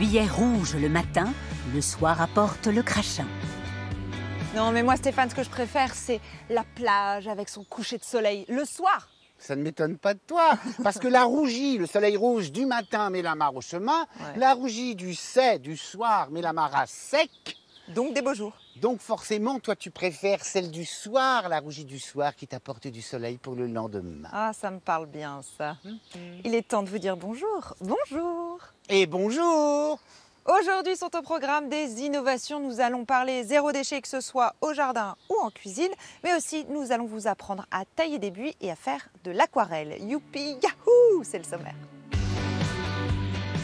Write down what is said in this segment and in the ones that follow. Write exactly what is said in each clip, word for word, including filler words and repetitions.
l'œillet rouge le matin, le soir apporte le crachin. Non mais moi Stéphane, ce que je préfère c'est la plage avec son coucher de soleil le soir. Ça ne m'étonne pas de toi, parce que la rougie, le soleil rouge du matin met la mare au chemin, ouais. La rougie du sais du soir met la mare à sec. Donc des beaux jours. Donc forcément, toi tu préfères celle du soir, la rougie du soir qui t'apporte du soleil pour le lendemain. Ah, ça me parle bien ça. Mmh. Il est temps de vous dire bonjour. Bonjour. Et bonjour. Aujourd'hui sont au programme des innovations. Nous allons parler zéro déchet, que ce soit au jardin ou en cuisine, mais aussi nous allons vous apprendre à tailler des buis et à faire de l'aquarelle. Youpi, yahoo, c'est le sommaire.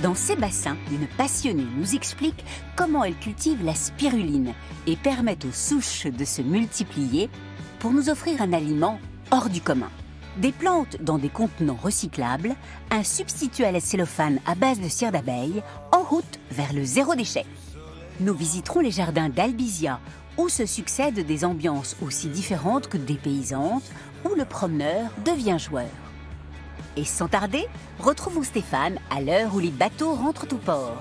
Dans ces bassins, une passionnée nous explique comment elle cultive la spiruline et permet aux souches de se multiplier pour nous offrir un aliment hors du commun. Des plantes dans des contenants recyclables, un substitut à la cellophane à base de cire d'abeille, en route vers le zéro déchet. Nous visiterons les jardins d'Albizia, où se succèdent des ambiances aussi différentes que dépaysantes, où le promeneur devient joueur. Et sans tarder, retrouvons Stéphane à l'heure où les bateaux rentrent au port.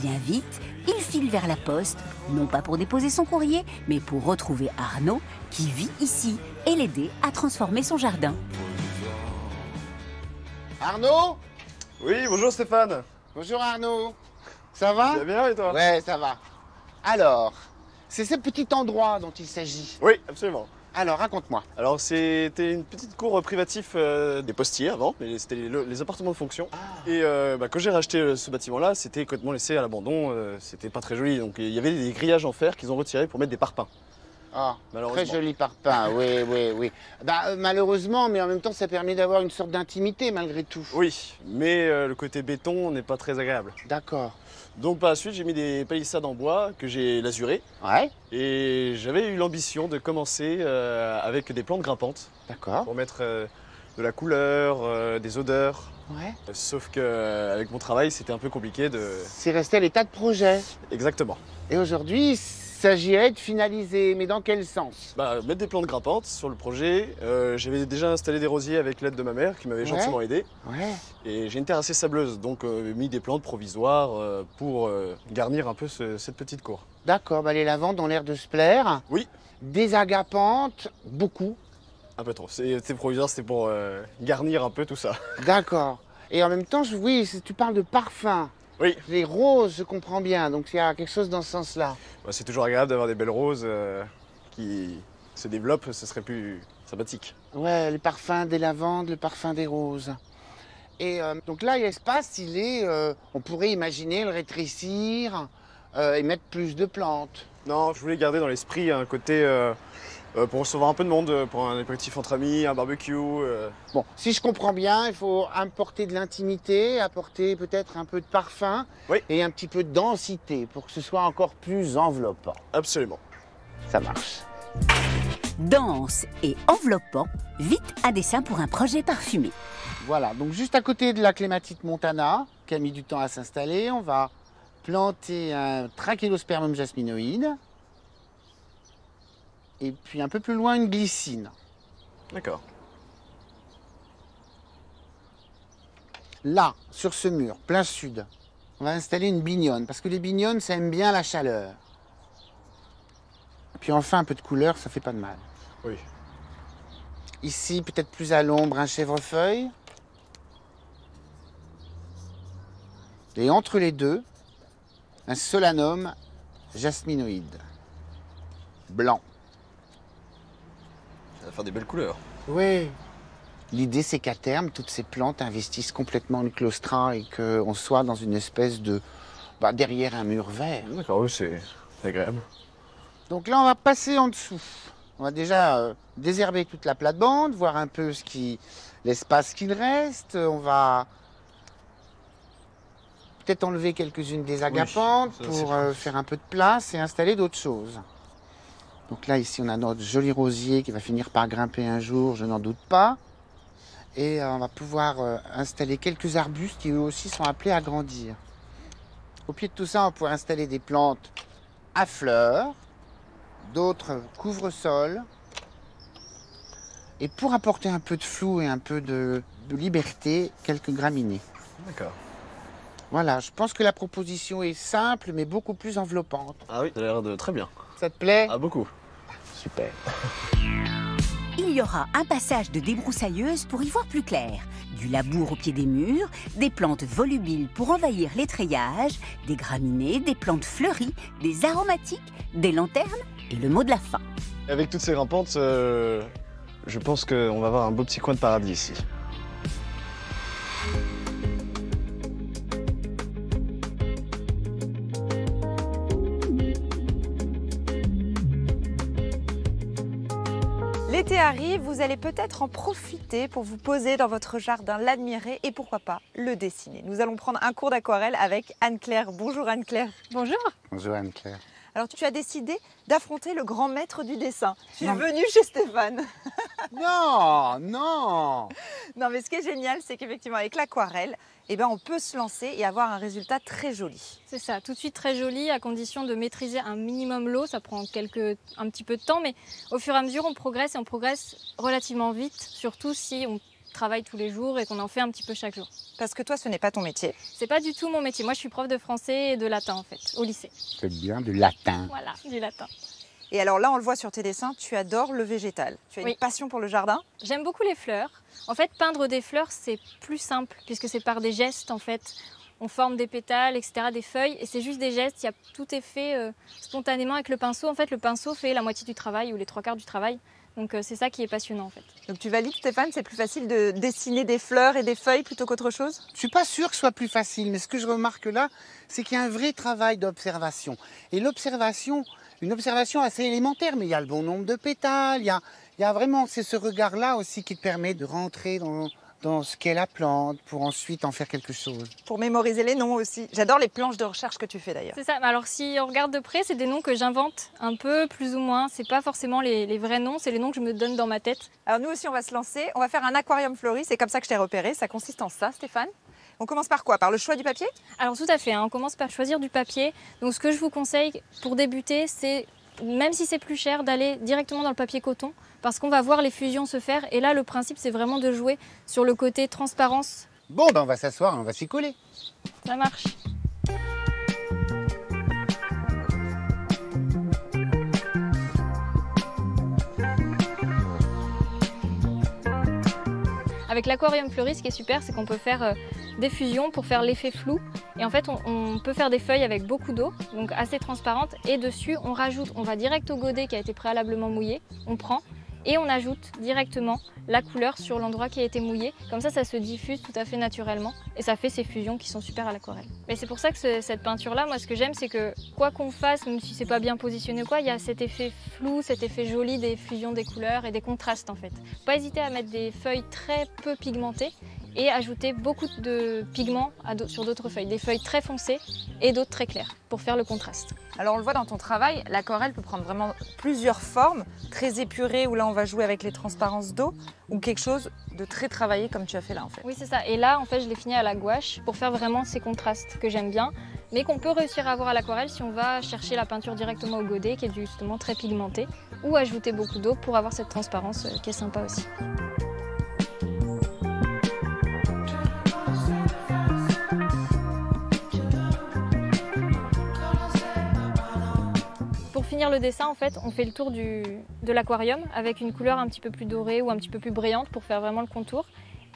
Bien vite, il file vers la poste, non pas pour déposer son courrier, mais pour retrouver Arnaud, qui vit ici, et l'aider à transformer son jardin. Arnaud? Oui, bonjour Stéphane. Bonjour Arnaud. Ça va? Ça bien et toi? Ouais, ça va. Alors, c'est ce petit endroit dont il s'agit? Oui, absolument. Alors, raconte-moi. Alors, c'était une petite cour privative euh, des postiers avant, mais c'était les, les appartements de fonction. Ah. Et euh, bah, quand j'ai racheté ce bâtiment-là, c'était complètement laissé à l'abandon, euh, c'était pas très joli. Donc, il y avait des grillages en fer qu'ils ont retirés pour mettre des parpaings. Ah, très joli parpaing, oui, oui, oui. Bah, euh, malheureusement, mais en même temps, ça permet d'avoir une sorte d'intimité malgré tout. Oui, mais euh, le côté béton n'est pas très agréable. D'accord. Donc par la suite, j'ai mis des palissades en bois que j'ai lasurées. Ouais. Et j'avais eu l'ambition de commencer euh, avec des plantes grimpantes. D'accord. Pour mettre euh, de la couleur, euh, des odeurs. Ouais. Euh, sauf que euh, avec mon travail, c'était un peu compliqué de... C'est resté à l'état de projet. Exactement. Et aujourd'hui, il s'agirait de finaliser, mais dans quel sens? Bah, mettre des plantes grimpantes sur le projet. Euh, J'avais déjà installé des rosiers avec l'aide de ma mère qui m'avait ouais. gentiment aidé. Ouais. Et j'ai une terre assez sableuse, donc euh, mis des plantes provisoires euh, pour euh, garnir un peu ce, cette petite cour. D'accord, bah, les lavandes ont l'air de se plaire. Oui. Des agapantes, beaucoup. Un peu trop. C'était provisoire, c'était pour euh, garnir un peu tout ça. D'accord. Et en même temps, je, oui, tu parles de parfum. Oui. Les roses, je comprends bien, donc il y a quelque chose dans ce sens-là. Bah, c'est toujours agréable d'avoir des belles roses euh, qui se développent, ce serait plus sympathique. Ouais, le parfum des lavandes, le parfum des roses. Et euh, donc là, l'espace, il est, euh, on pourrait imaginer le rétrécir euh, et mettre plus de plantes. Non, je voulais garder dans l'esprit un côté euh, euh, pour recevoir un peu de monde, pour un apéritif entre amis, un barbecue. Euh... Bon, si je comprends bien, il faut apporter de l'intimité, apporter peut-être un peu de parfum oui. et un petit peu de densité pour que ce soit encore plus enveloppant. Absolument. Ça marche. Dense et enveloppant, vite à dessin pour un projet parfumé. Voilà, donc juste à côté de la clématite montana, qui a mis du temps à s'installer, on va... planter un Trachelospermum jasminoïde et puis un peu plus loin une glycine. D'accord. Là, sur ce mur, plein sud, on va installer une bignonne parce que les bignonnes, ça aime bien la chaleur. Et puis enfin, un peu de couleur, ça fait pas de mal. Oui. Ici, peut-être plus à l'ombre, un chèvrefeuille. Et entre les deux, un solanum jasminoïde, blanc. Ça va faire des belles couleurs. Oui. L'idée, c'est qu'à terme, toutes ces plantes investissent complètement le claustrat et qu'on soit dans une espèce de... Bah, derrière un mur vert. D'accord, oui, c'est agréable. Donc là, on va passer en dessous. On va déjà euh, désherber toute la plate-bande, voir un peu ce qui... l'espace qu'il reste. On va... peut-être enlever quelques-unes des agapantes oui, ça, pour euh, faire un peu de place et installer d'autres choses. Donc là, ici, on a notre joli rosier qui va finir par grimper un jour, je n'en doute pas. Et euh, on va pouvoir euh, installer quelques arbustes qui eux aussi sont appelés à grandir. Au pied de tout ça, on pourrait installer des plantes à fleurs, d'autres couvre-sol. Et pour apporter un peu de flou et un peu de, de liberté, quelques graminées. D'accord. Voilà, je pense que la proposition est simple, mais beaucoup plus enveloppante. Ah oui, ça a l'air de très bien. Ça te plaît? Ah, beaucoup. Super. Il y aura un passage de débroussailleuse pour y voir plus clair. Du labour au pied des murs, des plantes volubiles pour envahir les treillages, des graminées, des plantes fleuries, des aromatiques, des lanternes et le mot de la fin. Avec toutes ces rampantes, euh, je pense qu'on va avoir un beau petit coin de paradis ici. L'été arrive, vous allez peut-être en profiter pour vous poser dans votre jardin, l'admirer et pourquoi pas le dessiner. Nous allons prendre un cours d'aquarelle avec Anne-Claire. Bonjour Anne-Claire. Bonjour. Bonjour Anne-Claire. Alors tu as décidé d'affronter le grand maître du dessin. Tu es venue chez Stéphane. Non, non. Non mais ce qui est génial, c'est qu'effectivement avec l'aquarelle, eh ben, on peut se lancer et avoir un résultat très joli. C'est ça, tout de suite très joli, à condition de maîtriser un minimum l'eau. Ça prend quelques, un petit peu de temps, mais au fur et à mesure, on progresse et on progresse relativement vite, surtout si on travaille tous les jours et qu'on en fait un petit peu chaque jour. Parce que toi, ce n'est pas ton métier. C'est pas du tout mon métier. Moi, je suis prof de français et de latin, en fait, au lycée. C'est bien, du latin. Voilà, du latin. Et alors là, on le voit sur tes dessins, tu adores le végétal. Tu as oui. une passion pour le jardin. J'aime beaucoup les fleurs. En fait, peindre des fleurs, c'est plus simple, puisque c'est par des gestes, en fait. On forme des pétales, et cetera, des feuilles, et c'est juste des gestes. Il y a, tout est fait euh, spontanément avec le pinceau. En fait, le pinceau fait la moitié du travail, ou les trois quarts du travail. Donc, euh, c'est ça qui est passionnant, en fait. Donc, tu valides, Stéphane, c'est plus facile de dessiner des fleurs et des feuilles plutôt qu'autre chose? Je ne suis pas sûre que ce soit plus facile, mais ce que je remarque là, c'est qu'il y a un vrai travail d'observation. Et l'observation... Une observation assez élémentaire, mais il y a le bon nombre de pétales, il y a, il y a vraiment, c'est ce regard-là aussi qui te permet de rentrer dans, dans ce qu'est la plante pour ensuite en faire quelque chose. Pour mémoriser les noms aussi. J'adore les planches de recherche que tu fais d'ailleurs. C'est ça, alors si on regarde de près, c'est des noms que j'invente un peu, plus ou moins. C'est pas forcément les, les vrais noms, c'est les noms que je me donne dans ma tête. Alors nous aussi, on va se lancer, on va faire un aquarium fleuri, c'est comme ça que je t'ai repéré, ça consiste en ça, Stéphane. On commence par quoi? Par le choix du papier? Alors tout à fait, hein, on commence par choisir du papier. Donc ce que je vous conseille pour débuter, c'est, même si c'est plus cher, d'aller directement dans le papier coton, parce qu'on va voir les fusions se faire. Et là, le principe, c'est vraiment de jouer sur le côté transparence. Bon, ben on va s'asseoir, on va s'y coller. Ça marche. Avec l'aquarium fleuri, ce qui est super, c'est qu'on peut faire euh, des fusions pour faire l'effet flou. Et en fait, on, on peut faire des feuilles avec beaucoup d'eau, donc assez transparentes. Et dessus, on rajoute, on va direct au godet qui a été préalablement mouillé, on prend et on ajoute directement la couleur sur l'endroit qui a été mouillé. Comme ça, ça se diffuse tout à fait naturellement et ça fait ces fusions qui sont super à l'aquarelle. Mais c'est pour ça que ce, cette peinture-là, moi, ce que j'aime, c'est que quoi qu'on fasse, même si c'est pas bien positionné ou quoi, il y a cet effet flou, cet effet joli des fusions des couleurs et des contrastes, en fait. Faut pas hésiter à mettre des feuilles très peu pigmentées et ajouter beaucoup de pigments à sur d'autres feuilles, des feuilles très foncées et d'autres très claires pour faire le contraste. Alors on le voit dans ton travail, l'aquarelle peut prendre vraiment plusieurs formes, très épurées où là on va jouer avec les transparences d'eau ou quelque chose de très travaillé comme tu as fait là en fait. Oui c'est ça, et là en fait je l'ai fini à la gouache pour faire vraiment ces contrastes que j'aime bien mais qu'on peut réussir à avoir à l'aquarelle si on va chercher la peinture directement au godet qui est justement très pigmentée ou ajouter beaucoup d'eau pour avoir cette transparence qui est sympa aussi. Pour finir le dessin, en fait, on fait le tour du, de l'aquarium avec une couleur un petit peu plus dorée ou un petit peu plus brillante pour faire vraiment le contour.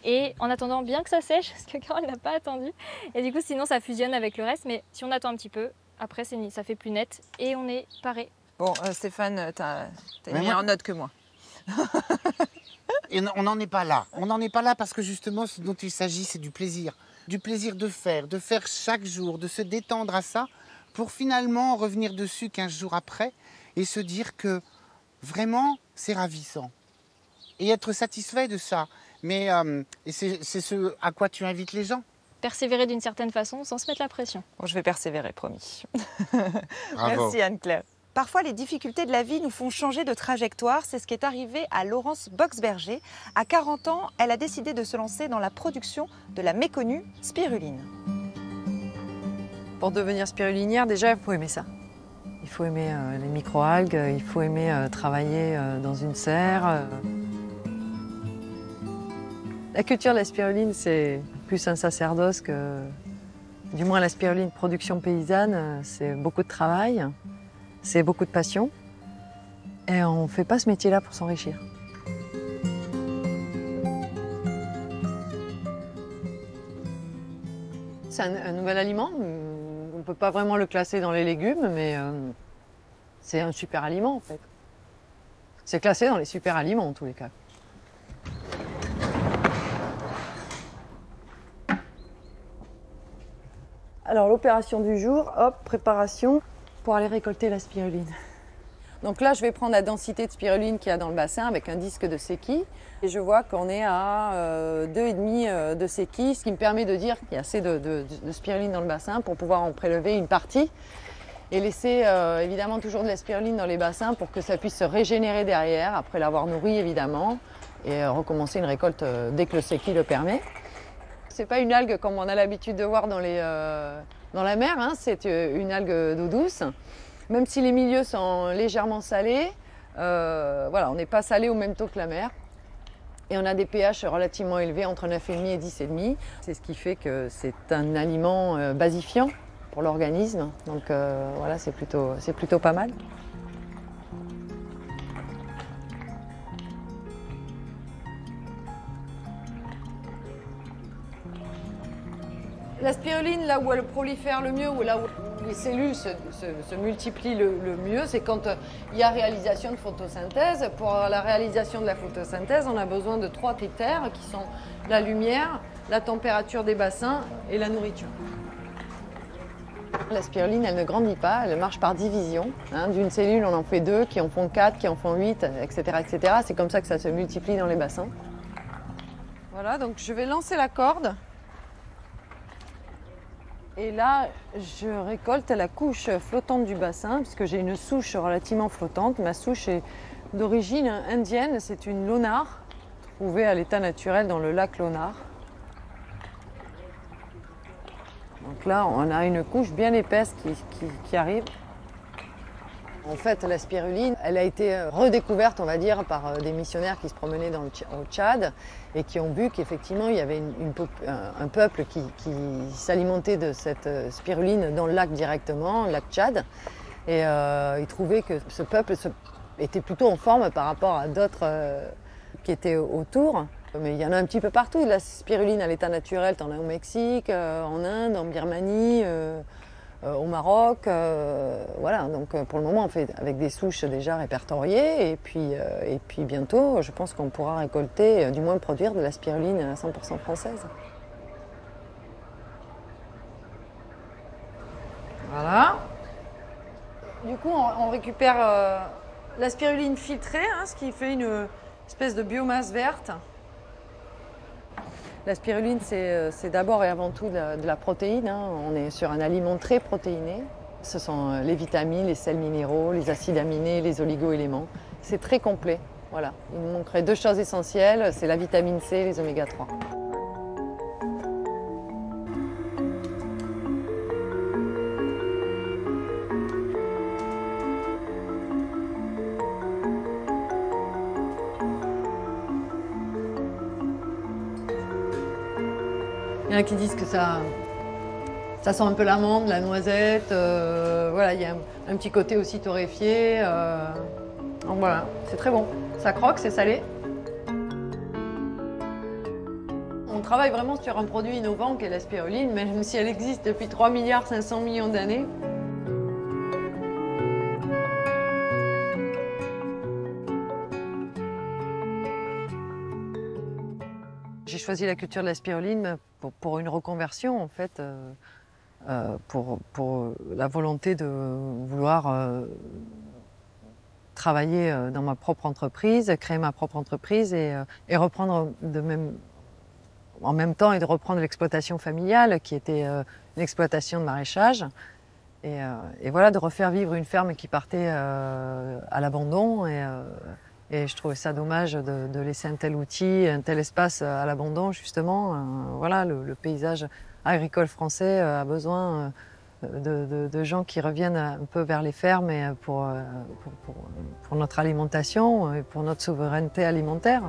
Et en attendant bien que ça sèche, parce que Carole n'a pas attendu. Et du coup, sinon, ça fusionne avec le reste. Mais si on attend un petit peu, après, ça fait plus net et on est paré. Bon, euh, Stéphane, t'as une meilleure note que moi. Et on n'en est pas là. On n'en est pas là parce que justement, ce dont il s'agit, c'est du plaisir. Du plaisir de faire, de faire chaque jour, de se détendre à ça, pour finalement revenir dessus quinze jours après et se dire que vraiment, c'est ravissant. Et être satisfait de ça. Mais euh, c'est ce à quoi tu invites les gens. Persévérer d'une certaine façon sans se mettre la pression. Bon, je vais persévérer, promis. Merci Anne-Claire. Parfois, les difficultés de la vie nous font changer de trajectoire. C'est ce qui est arrivé à Laurence Boxberger. À quarante ans, elle a décidé de se lancer dans la production de la méconnue spiruline. Pour devenir spirulinière, déjà, il faut aimer ça. Il faut aimer euh, les microalgues, il faut aimer euh, travailler euh, dans une serre. Euh. La culture de la spiruline, c'est plus un sacerdoce que Du moins la spiruline production paysanne, c'est beaucoup de travail, c'est beaucoup de passion. Et on ne fait pas ce métier-là pour s'enrichir. C'est un, un nouvel aliment. On ne peut pas vraiment le classer dans les légumes, mais euh, c'est un super aliment en fait. C'est classé dans les super aliments en tous les cas. Alors l'opération du jour, hop, préparation pour aller récolter la spiruline. Donc là, je vais prendre la densité de spiruline qu'il y a dans le bassin avec un disque de Secchi. Et je vois qu'on est à euh, deux virgule cinq de Secchi, ce qui me permet de dire qu'il y a assez de, de, de spiruline dans le bassin pour pouvoir en prélever une partie et laisser euh, évidemment toujours de la spiruline dans les bassins pour que ça puisse se régénérer derrière, après l'avoir nourri évidemment, et euh, recommencer une récolte euh, dès que le Secchi le permet. C'est pas une algue comme on a l'habitude de voir dans, les, euh, dans la mer, hein, c'est une algue d'eau douce. Même si les milieux sont légèrement salés, euh, voilà, on n'est pas salé au même taux que la mer. Et on a des pH relativement élevés, entre neuf virgule cinq et dix virgule cinq. C'est ce qui fait que c'est un aliment euh, basifiant pour l'organisme. Donc euh, voilà, c'est plutôt, c'est plutôt pas mal. La spiruline, là où elle prolifère le mieux, ou là où les cellules se, se, se multiplient le, le mieux, c'est quand il y a réalisation de photosynthèse. Pour la réalisation de la photosynthèse, on a besoin de trois critères qui sont la lumière, la température des bassins et la nourriture. La spiruline, elle ne grandit pas, elle marche par division. Hein, d'une cellule, on en fait deux, qui en font quatre, qui en font huit, et cetera, et cetera. C'est comme ça que ça se multiplie dans les bassins. Voilà, donc je vais lancer la corde. Et là, je récolte la couche flottante du bassin, puisque j'ai une souche relativement flottante. Ma souche est d'origine indienne, c'est une Lonar, trouvée à l'état naturel dans le lac Lonar. Donc là, on a une couche bien épaisse qui, qui, qui arrive. En fait, la spiruline, elle a été redécouverte, on va dire, par des missionnaires qui se promenaient dans le au Tchad et qui ont vu qu'effectivement, il y avait une, une, un peuple qui, qui s'alimentait de cette spiruline dans le lac directement, le lac Tchad. Et euh, ils trouvaient que ce peuple se, était plutôt en forme par rapport à d'autres euh, qui étaient autour. Mais il y en a un petit peu partout. La spiruline à l'état naturel, t'en as au Mexique, euh, en Inde, en Birmanie. Euh, au Maroc, euh, voilà, donc pour le moment on fait avec des souches déjà répertoriées et puis, euh, et puis bientôt je pense qu'on pourra récolter, du moins produire de la spiruline à cent pour cent française. Voilà. Du coup on, on récupère euh, la spiruline filtrée, hein, ce qui fait une espèce de biomasse verte. La spiruline, c'est d'abord et avant tout de la, de la protéine. Hein. On est sur un aliment très protéiné. Ce sont les vitamines, les sels minéraux, les acides aminés, les oligo-éléments. C'est très complet. Voilà. Il nous manquerait deux choses essentielles, c'est la vitamine C et les oméga trois. Il y en a qui disent que ça, ça sent un peu l'amande, la noisette, euh, voilà, il y a un, un petit côté aussi torréfié. Euh, donc voilà, c'est très bon. Ça croque, c'est salé. On travaille vraiment sur un produit innovant qui est la spiruline, même si elle existe depuis trois milliards cinq cents millions d'années. J'ai choisi la culture de la spiruline pour, pour une reconversion, en fait, euh, euh, pour, pour la volonté de vouloir euh, travailler dans ma propre entreprise, créer ma propre entreprise et, euh, et reprendre de même, en même temps et de reprendre l'exploitation familiale qui était euh, une exploitation de maraîchage. Et, euh, et voilà, de refaire vivre une ferme qui partait euh, à l'abandon. et euh, Et je trouvais ça dommage de, de laisser un tel outil, un tel espace à l'abandon, justement. Euh, voilà, le, le paysage agricole français a besoin de, de, de gens qui reviennent un peu vers les fermes et pour, pour, pour, pour notre alimentation et pour notre souveraineté alimentaire.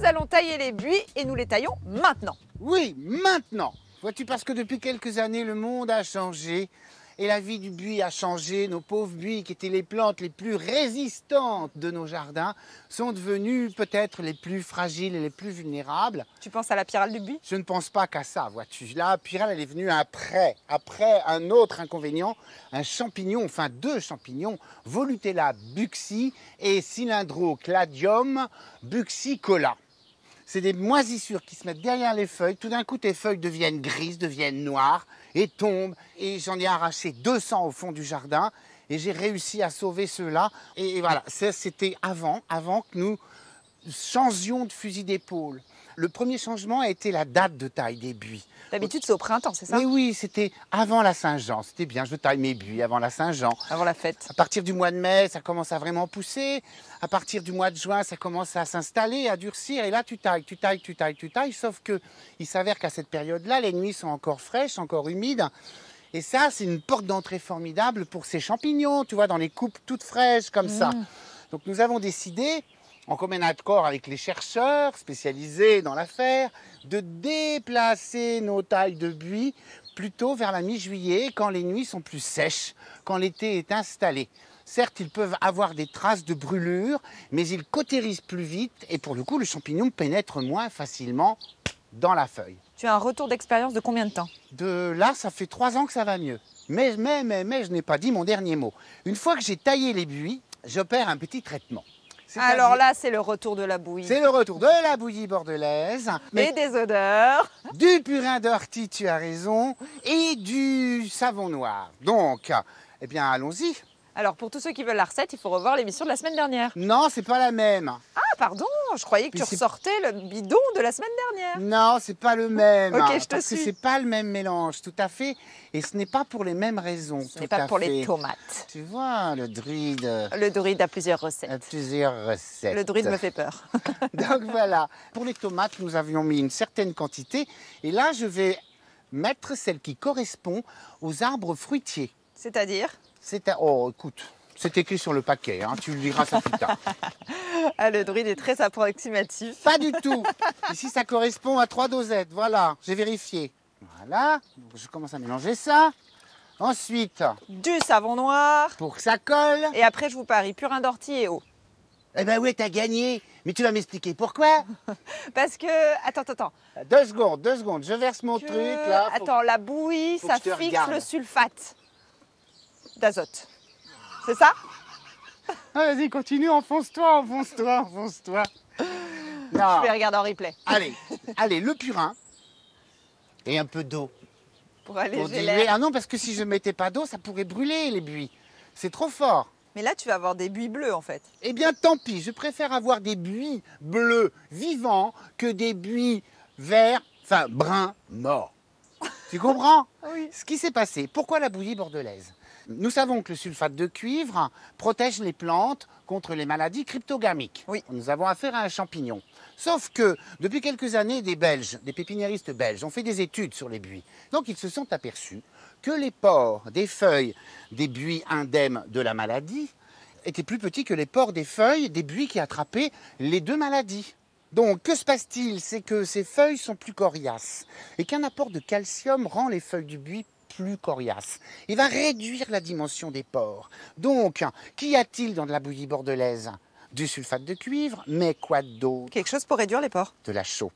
nous allons tailler les buis et nous les taillons maintenant. Oui, maintenant. Vois-tu, parce que depuis quelques années, le monde a changé et la vie du buis a changé. Nos pauvres buis, qui étaient les plantes les plus résistantes de nos jardins, sont devenues peut-être les plus fragiles et les plus vulnérables. Tu penses à la pyrale du buis? Je ne pense pas qu'à ça, vois-tu. La pyrale, elle est venue après, après un autre inconvénient, un champignon, enfin deux champignons, Volutella buxi et Cylindrocladium buxicola. C'est des moisissures qui se mettent derrière les feuilles. Tout d'un coup, tes feuilles deviennent grises, deviennent noires et tombent. Et j'en ai arraché deux cents au fond du jardin et j'ai réussi à sauver ceux-là. Et, et voilà, c'était avant, avant que nous changions de fusil d'épaule. Le premier changement a été la date de taille des buis. D'habitude, c'est au printemps, c'est ça? Mais oui, c'était avant la Saint-Jean. C'était bien, je taille mes buis avant la Saint-Jean. Avant la fête. À partir du mois de mai, ça commence à vraiment pousser. À partir du mois de juin, ça commence à s'installer, à durcir. Et là, tu tailles, tu tailles, tu tailles, tu tailles. Sauf qu'il s'avère qu'à cette période-là, les nuits sont encore fraîches, encore humides. Et ça, c'est une porte d'entrée formidable pour ces champignons, tu vois, dans les coupes toutes fraîches, comme mmh. ça. Donc, nous avons décidé... en commun accord avec les chercheurs spécialisés dans l'affaire, de déplacer nos tailles de buis plutôt vers la mi-juillet, quand les nuits sont plus sèches, quand l'été est installé. Certes, ils peuvent avoir des traces de brûlure, mais ils cautérisent plus vite et pour le coup, le champignon pénètre moins facilement dans la feuille. Tu as un retour d'expérience de combien de temps? De là, ça fait trois ans que ça va mieux. Mais, mais, mais, mais, je n'ai pas dit mon dernier mot. Une fois que j'ai taillé les buis, j'opère un petit traitement. Alors là, c'est le retour de la bouillie. C'est le retour de la bouillie bordelaise. Mais et des odeurs. Du purin d'ortie, tu as raison, et du savon noir. Donc, eh bien, allons-y. Alors, pour tous ceux qui veulent la recette, il faut revoir l'émission de la semaine dernière. Non, c'est pas la même. Ah, pardon, je croyais que mais tu ressortais le bidon de la semaine dernière. Non, c'est pas le même. Ok, je te parce suis. Parce que c'est pas le même mélange, tout à fait. Et ce n'est pas pour les mêmes raisons. Ce n'est pas pour fait. les tomates. Tu vois, le druide. Le druide a plusieurs recettes. A plusieurs recettes. Le druide me fait peur. Donc voilà. Pour les tomates, nous avions mis une certaine quantité. Et là, je vais mettre celle qui correspond aux arbres fruitiers. C'est-à-dire ? C'est à... Oh, écoute, c'est écrit sur le paquet, hein, tu liras ça plus tard. Ah, le druide est très approximatif. Pas du tout. Ici, ça correspond à trois dosettes, voilà, j'ai vérifié. Voilà, je commence à mélanger ça. Ensuite... du savon noir. Pour que ça colle. Et après, je vous parie, purin d'ortie et eau. Eh ben oui, t'as gagné. Mais tu vas m'expliquer pourquoi? Parce que... Attends, attends, attends. Deux secondes, deux secondes, je verse mon que... truc, là. Faut... Attends, la bouillie, ça fixe regarde. le sulfate. D'azote. C'est ça? Ah, vas-y, continue, enfonce-toi, enfonce-toi, enfonce-toi. Je vais regarder en replay. Allez, allez, le purin et un peu d'eau. Pour alléger l'air. Ah non, parce que si je ne mettais pas d'eau, ça pourrait brûler les buis. C'est trop fort. Mais là, tu vas avoir des buis bleus, en fait. Eh bien, tant pis, je préfère avoir des buis bleus vivants que des buis verts, enfin, bruns, morts. Tu comprends? Oui. Ce qui s'est passé. Pourquoi la bouillie bordelaise? Nous savons que le sulfate de cuivre protège les plantes contre les maladies cryptogamiques. Oui. Nous avons affaire à un champignon. Sauf que, depuis quelques années, des Belges, des pépiniéristes belges, ont fait des études sur les buis. Donc, ils se sont aperçus que les pores des feuilles des buis indemnes de la maladie étaient plus petits que les pores des feuilles des buis qui attrapaient les deux maladies. Donc, que se passe-t-il? C'est que ces feuilles sont plus coriaces et qu'un apport de calcium rend les feuilles du buis plus coriace. Il va réduire la dimension des pores. Donc, qu'y a-t-il dans de la bouillie bordelaise? Du sulfate de cuivre, mais quoi d'autre? Quelque chose pour réduire les pores. De la chaux,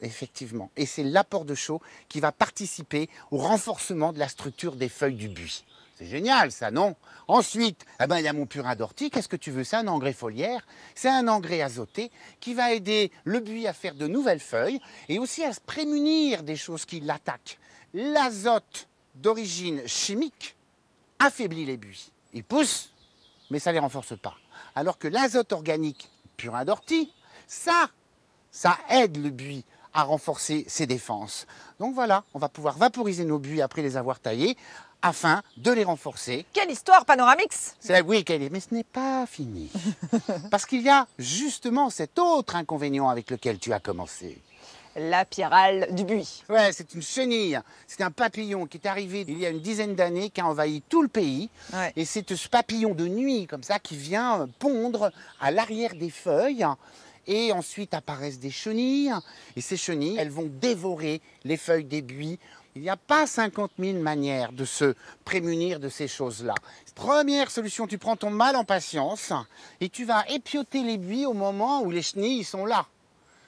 effectivement. Et c'est l'apport de chaux qui va participer au renforcement de la structure des feuilles du buis. C'est génial, ça, non? Ensuite, eh ben, il y a mon purin d'ortie. Qu'est-ce que tu veux? C'est un engrais foliaire. C'est un engrais azoté qui va aider le buis à faire de nouvelles feuilles et aussi à se prémunir des choses qui l'attaquent. L'azote d'origine chimique affaiblit les buis. Ils poussent, mais ça ne les renforce pas. Alors que l'azote organique, purin d'ortie, ça, ça aide le buis à renforcer ses défenses. Donc voilà, on va pouvoir vaporiser nos buis après les avoir taillés afin de les renforcer. Quelle histoire panoramix! Oui, quelle est... mais ce n'est pas fini. Parce qu'il y a justement cet autre inconvénient avec lequel tu as commencé. La pyrale du buis. Ouais, c'est une chenille. C'est un papillon qui est arrivé il y a une dizaine d'années, qui a envahi tout le pays. Ouais. Et c'est ce papillon de nuit, comme ça, qui vient pondre à l'arrière des feuilles. et ensuite apparaissent des chenilles, et ces chenilles, elles vont dévorer les feuilles des buis. Il n'y a pas cinquante mille manières de se prémunir de ces choses-là. Première solution, tu prends ton mal en patience et tu vas épioter les buis au moment où les chenilles sont là.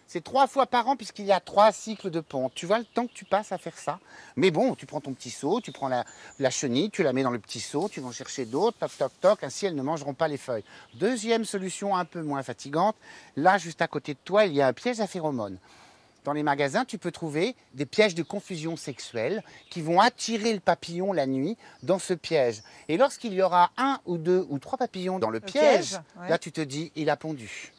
C'est trois fois par an puisqu'il y a trois cycles de ponte. Tu vois le temps que tu passes à faire ça. Mais bon, tu prends ton petit seau, tu prends la, la chenille, tu la mets dans le petit seau, tu vas en chercher d'autres, toc, toc, toc, ainsi elles ne mangeront pas les feuilles. Deuxième solution un peu moins fatigante, là juste à côté de toi, il y a un piège à phéromones. Dans les magasins, tu peux trouver des pièges de confusion sexuelle qui vont attirer le papillon la nuit dans ce piège. Et lorsqu'il y aura un ou deux ou trois papillons dans le, le piège, piège ouais. Là tu te dis, il a pondu.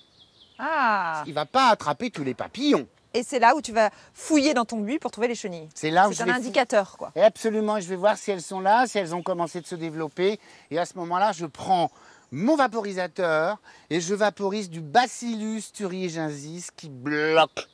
Ah. Il ne va pas attraper tous les papillons. Et c'est là où tu vas fouiller dans ton buis pour trouver les chenilles. C'est là où C'est un indicateur, quoi. Et absolument, je vais voir si elles sont là, si elles ont commencé de se développer. Et à ce moment-là, je prends mon vaporisateur et je vaporise du Bacillus thuringiensis qui bloque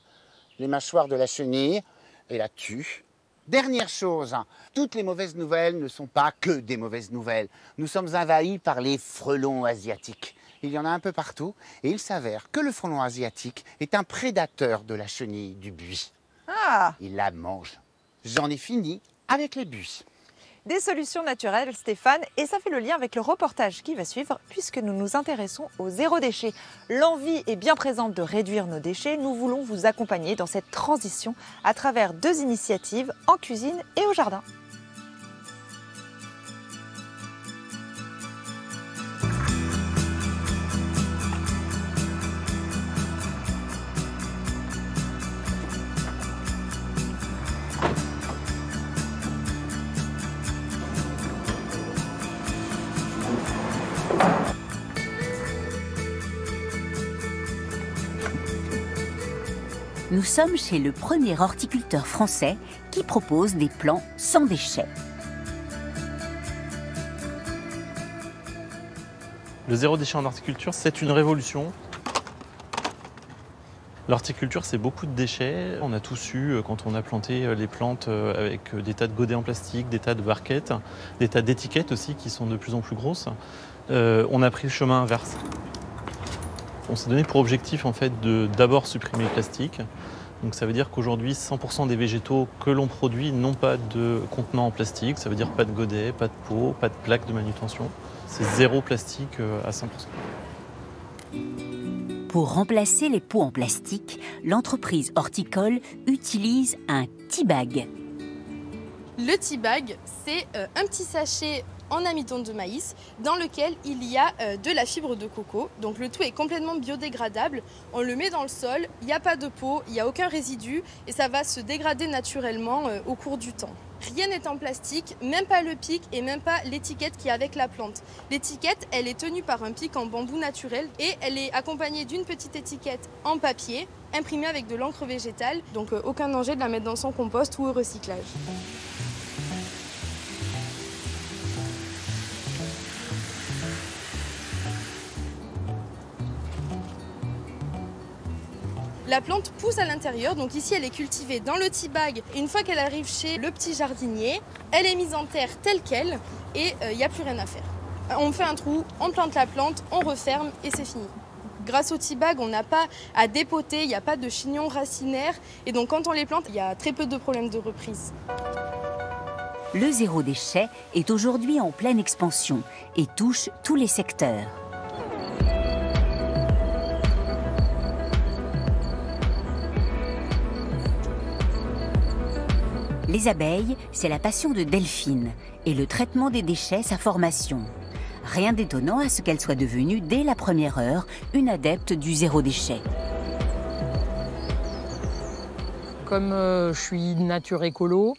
les mâchoires de la chenille et la tue. Dernière chose, toutes les mauvaises nouvelles ne sont pas que des mauvaises nouvelles. Nous sommes envahis par les frelons asiatiques. Il y en a un peu partout et il s'avère que le frelon asiatique est un prédateur de la chenille du buis. Ah. Il la mange. J'en ai fini avec les buis. Des solutions naturelles, Stéphane, et ça fait le lien avec le reportage qui va suivre puisque nous nous intéressons au zéro déchet. L'envie est bien présente de réduire nos déchets. Nous voulons vous accompagner dans cette transition à travers deux initiatives en cuisine et au jardin. Nous sommes chez le premier horticulteur français qui propose des plants sans déchets. Le zéro déchet en horticulture, c'est une révolution. L'horticulture, c'est beaucoup de déchets. On a tous eu, quand on a planté les plantes, avec des tas de godets en plastique, des tas de barquettes, des tas d'étiquettes aussi qui sont de plus en plus grosses. Euh, on a pris le chemin inverse. On s'est donné pour objectif en fait de d'abord supprimer le plastique. Donc ça veut dire qu'aujourd'hui cent pour cent des végétaux que l'on produit n'ont pas de contenant en plastique. Ça veut dire pas de godet, pas de pot, pas de plaque de manutention. C'est zéro plastique à cent pour cent. Pour remplacer les pots en plastique, l'entreprise horticole utilise un tea bag. Le tea bag, c'est un petit sachet en amidon de maïs dans lequel il y a de la fibre de coco. Donc le tout est complètement biodégradable. On le met dans le sol, il n'y a pas de peau, il n'y a aucun résidu et ça va se dégrader naturellement au cours du temps. Rien n'est en plastique, même pas le pic et même pas l'étiquette qui est avec la plante. L'étiquette, elle est tenue par un pic en bambou naturel et elle est accompagnée d'une petite étiquette en papier imprimée avec de l'encre végétale. Donc aucun danger de la mettre dans son compost ou au recyclage. La plante pousse à l'intérieur, donc ici elle est cultivée dans le tea bag. Une fois qu'elle arrive chez le petit jardinier, elle est mise en terre telle qu'elle et il euh, n'y a plus rien à faire. On fait un trou, on plante la plante, on referme et c'est fini. Grâce au tea bag, on n'a pas à dépoter, il n'y a pas de chignons racinaires et donc quand on les plante, il y a très peu de problèmes de reprise. Le zéro déchet est aujourd'hui en pleine expansion et touche tous les secteurs. Les abeilles, c'est la passion de Delphine et le traitement des déchets, sa formation. Rien d'étonnant à ce qu'elle soit devenue, dès la première heure, une adepte du zéro déchet. Comme euh, je suis de nature écolo,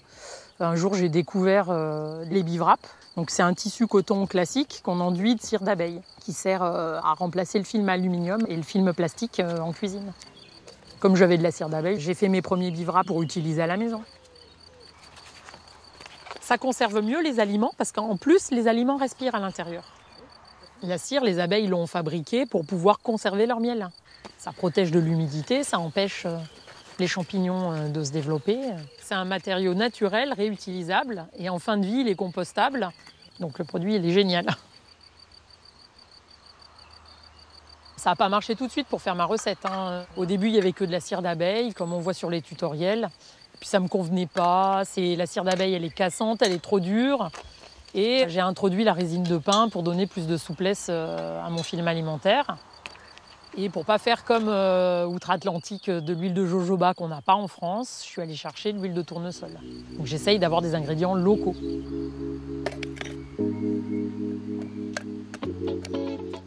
un jour j'ai découvert euh, les bivraps. Donc c'est un tissu coton classique qu'on enduit de cire d'abeille qui sert euh, à remplacer le film aluminium et le film plastique euh, en cuisine. Comme j'avais de la cire d'abeille, j'ai fait mes premiers bivraps pour utiliser à la maison. Ça conserve mieux les aliments parce qu'en plus, les aliments respirent à l'intérieur. La cire, les abeilles l'ont fabriquée pour pouvoir conserver leur miel. Ça protège de l'humidité, ça empêche les champignons de se développer. C'est un matériau naturel, réutilisable et en fin de vie, il est compostable. Donc le produit, il est génial. Ça n'a pas marché tout de suite pour faire ma recette, hein. Au début, il n'y avait que de la cire d'abeille, comme on voit sur les tutoriels. Puis ça ne me convenait pas. La cire d'abeille, elle est cassante, elle est trop dure. Et j'ai introduit la résine de pin pour donner plus de souplesse à mon film alimentaire. Et pour ne pas faire comme euh, outre-Atlantique de l'huile de jojoba qu'on n'a pas en France, je suis allée chercher de l'huile de tournesol. Donc j'essaye d'avoir des ingrédients locaux.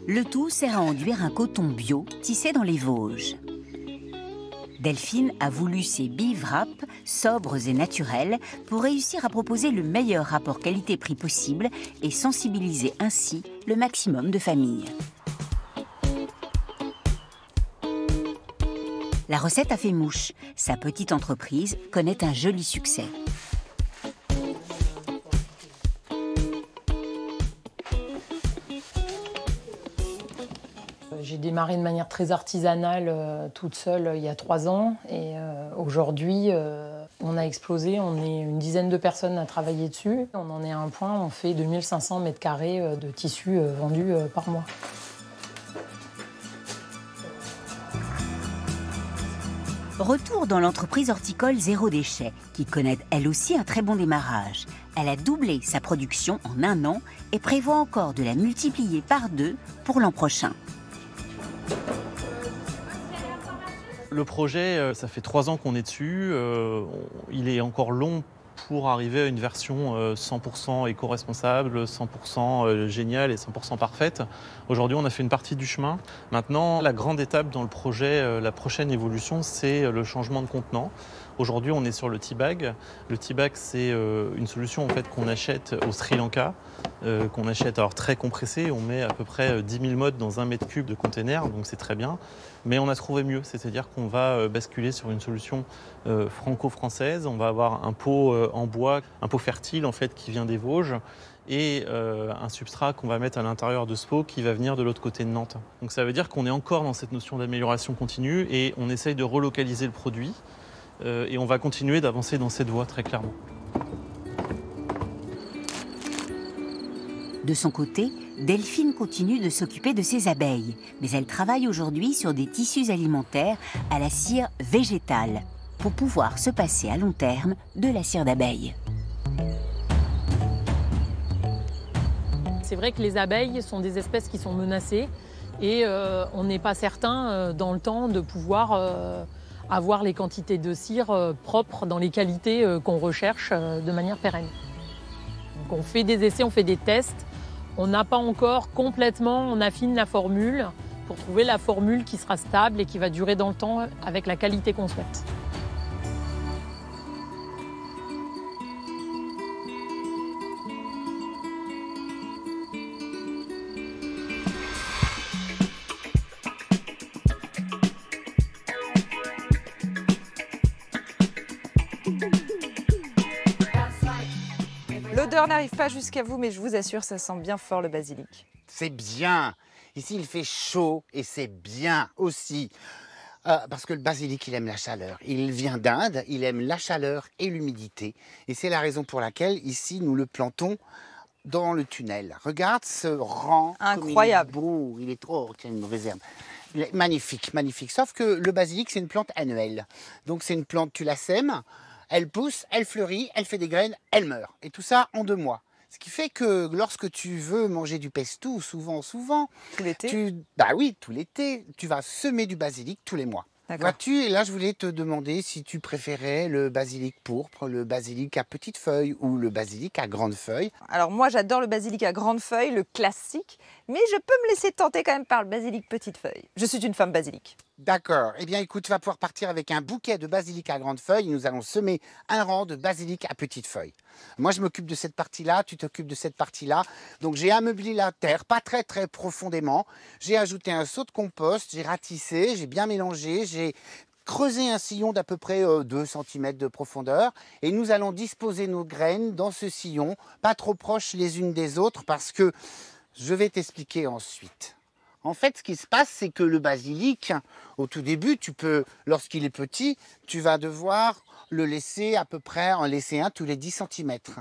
Le tout sert à enduire un coton bio tissé dans les Vosges. Delphine a voulu ses bivraps sobres et naturels pour réussir à proposer le meilleur rapport qualité-prix possible et sensibiliser ainsi le maximum de familles. La recette a fait mouche. Sa petite entreprise connaît un joli succès. J'ai démarré de manière très artisanale, euh, toute seule, il y a trois ans. Et euh, aujourd'hui, euh, on a explosé. On est une dizaine de personnes à travailler dessus. On en est à un point, on fait deux mille cinq cents mètres carrés de tissus euh, vendus euh, par mois. Retour dans l'entreprise horticole Zéro Déchet, qui connaît elle aussi un très bon démarrage. Elle a doublé sa production en un an et prévoit encore de la multiplier par deux pour l'an prochain. Le projet, ça fait trois ans qu'on est dessus. Il est encore long pour arriver à une version cent pour cent éco-responsable, cent pour cent géniale et cent pour cent parfaite. Aujourd'hui, on a fait une partie du chemin. Maintenant, la grande étape dans le projet, la prochaine évolution, c'est le changement de contenant. Aujourd'hui, on est sur le tea bag. Le tea bag, c'est une solution en fait, qu'on achète au Sri Lanka, qu'on achète alors très compressé. On met à peu près dix mille mottes dans un mètre cube de container, donc c'est très bien. Mais on a trouvé mieux, c'est-à-dire qu'on va basculer sur une solution franco-française. On va avoir un pot en bois, un pot fertile en fait, qui vient des Vosges, et euh, un substrat qu'on va mettre à l'intérieur de ce pot qui va venir de l'autre côté de Nantes. Donc ça veut dire qu'on est encore dans cette notion d'amélioration continue et on essaye de relocaliser le produit euh, et on va continuer d'avancer dans cette voie très clairement. De son côté, Delphine continue de s'occuper de ses abeilles, mais elle travaille aujourd'hui sur des tissus alimentaires à la cire végétale pour pouvoir se passer à long terme de la cire d'abeille. C'est vrai que les abeilles sont des espèces qui sont menacées et euh, on n'est pas certain euh, dans le temps de pouvoir euh, avoir les quantités de cire euh, propres dans les qualités euh, qu'on recherche euh, de manière pérenne. Donc on fait des essais, on fait des tests, on n'a pas encore complètement, on affine la formule pour trouver la formule qui sera stable et qui va durer dans le temps avec la qualité qu'on souhaite. L'odeur n'arrive pas jusqu'à vous, mais je vous assure, ça sent bien fort le basilic. C'est bien. Ici, il fait chaud et c'est bien aussi. Euh, parce que le basilic, il aime la chaleur. Il vient d'Inde, il aime la chaleur et l'humidité. Et c'est la raison pour laquelle, ici, nous le plantons dans le tunnel. Regarde ce rang. Incroyable. Il est beau, il est trop... Oh, tiens, une mauvaise herbe. Magnifique, magnifique. Sauf que le basilic, c'est une plante annuelle. Donc, c'est une plante, tu la sèmes. Elle pousse, elle fleurit, elle fait des graines, elle meurt. Et tout ça en deux mois. Ce qui fait que lorsque tu veux manger du pestou, souvent, souvent... Tout l'été tu... Bah oui, tout l'été, tu vas semer du basilic tous les mois. Vois-tu, et là, je voulais te demander si tu préférais le basilic pourpre, le basilic à petites feuilles ou le basilic à grandes feuilles. Alors moi, j'adore le basilic à grandes feuilles, le classique, mais je peux me laisser tenter quand même par le basilic petites feuilles. Je suis une femme basilic. D'accord. Eh bien, écoute, tu vas pouvoir partir avec un bouquet de basilic à grandes feuilles. Et nous allons semer un rang de basilic à petites feuilles. Moi, je m'occupe de cette partie-là, tu t'occupes de cette partie-là. Donc, j'ai ameublé la terre, pas très, très profondément. J'ai ajouté un seau de compost, j'ai ratissé, j'ai bien mélangé, j'ai creuser un sillon d'à peu près euh, deux centimètres de profondeur et nous allons disposer nos graines dans ce sillon, pas trop proches les unes des autres parce que je vais t'expliquer ensuite. En fait, ce qui se passe, c'est que le basilic, au tout début, tu peux, lorsqu'il est petit, tu vas devoir le laisser à peu près, en laisser un tous les dix centimètres.